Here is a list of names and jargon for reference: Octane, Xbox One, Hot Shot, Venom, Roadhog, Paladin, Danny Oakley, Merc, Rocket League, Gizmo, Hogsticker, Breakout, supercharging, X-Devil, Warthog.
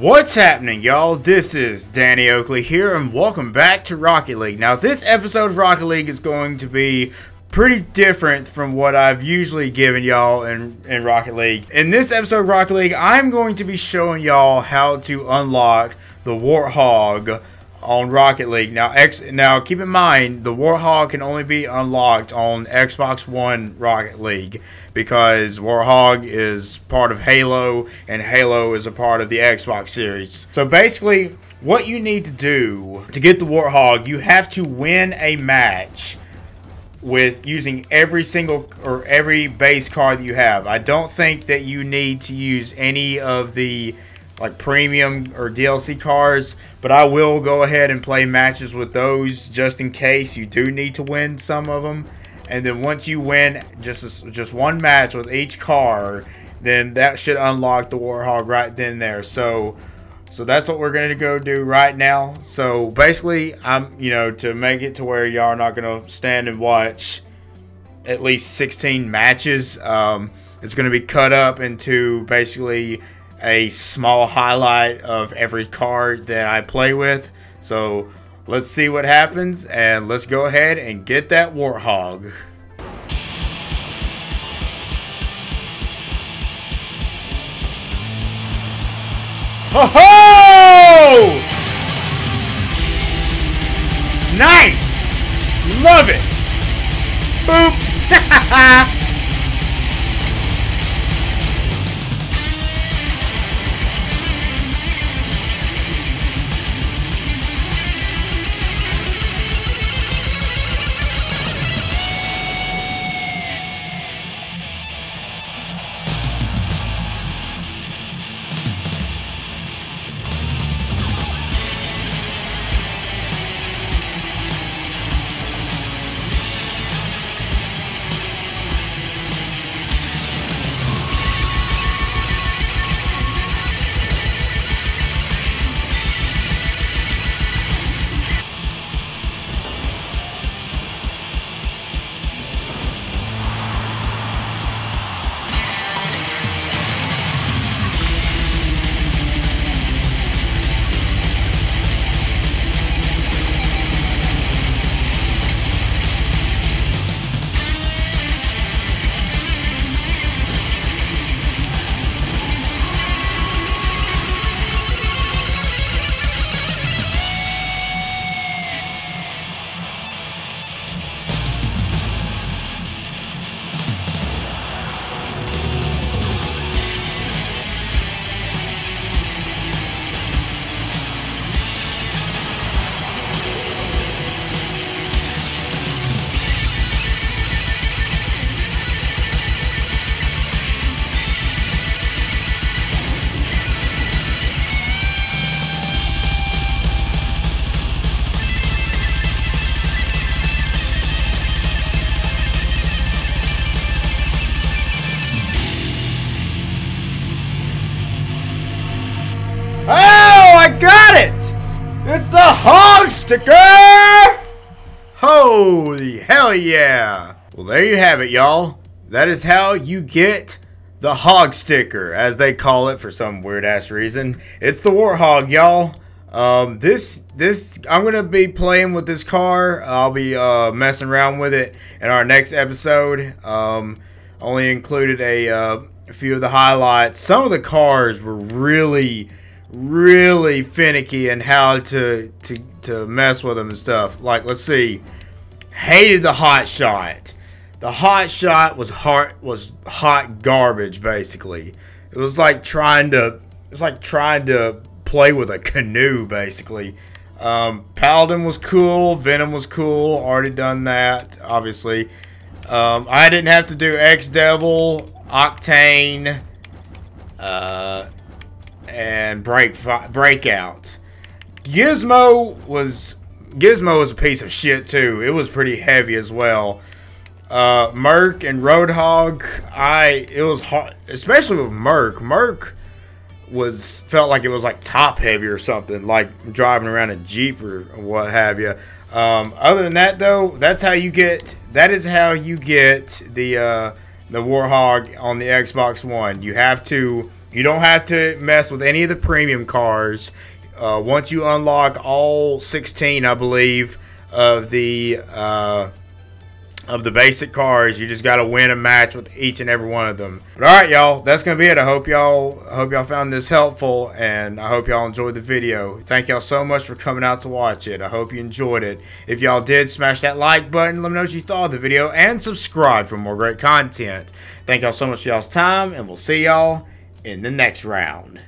What's happening, y'all? This is Danny Oakley here, and welcome back to Rocket League. Now, this episode of Rocket League is going to be pretty different from what I've usually given y'all in Rocket League. In this episode of Rocket League, I'm going to be showing y'all how to unlock the Warthog on Rocket League. Now, keep in mind, the Warthog can only be unlocked on Xbox One Rocket League, because Warthog is part of Halo, and Halo is a part of the Xbox series. So basically, what you need to do to get the Warthog, you have to win a match with using every single or every base card that you have. I don't think that you need to use any of the like premium or DLC cards, but I will go ahead and play matches with those just in case you do need to win some of them. And then once you win just one match with each car, then that should unlock the Warthog right then and there. So that's what we're going to go do right now. So basically, I'm, you know, to make it to where y'all are not going to stand and watch at least 16 matches, it's going to be cut up into basically a small highlight of every card that I play with. So let's see what happens, and let's go ahead and get that Warthog. Ho ho! Nice! Love it! Boop! It's the Hogsticker! Holy hell yeah! Well, there you have it, y'all. That is how you get the Hogsticker, as they call it for some weird ass reason. It's the Warthog, y'all. I'm gonna be playing with this car. I'll be messing around with it in our next episode. Only included a few of the highlights. Some of the cars were really finicky and how to mess with them and stuff. Like, let's see, hated the Hot Shot. The Hot Shot was hot garbage. Basically, it was like trying to play with a canoe, basically. Paladin was cool. Venom was cool, already done that, obviously. I didn't have to do X-Devil, Octane, and Breakout. Gizmo was a piece of shit too. It was pretty heavy as well. Merc and Roadhog, it was hard, especially with Merc. Merc felt like it was like top heavy or something, like driving around a Jeep or what have you. Other than that though, that is how you get the Warthog on the Xbox One. You have to You don't have to mess with any of the premium cars. Once you unlock all 16, I believe, of the basic cars, you just got to win a match with each and every one of them. But all right, y'all, that's gonna be it. I hope y'all found this helpful, and I hope y'all enjoyed the video. Thank y'all so much for coming out to watch it. I hope you enjoyed it. If y'all did, smash that like button. Let me know what you thought of the video, and subscribe for more great content. Thank y'all so much for y'all's time, and we'll see y'all in the next round.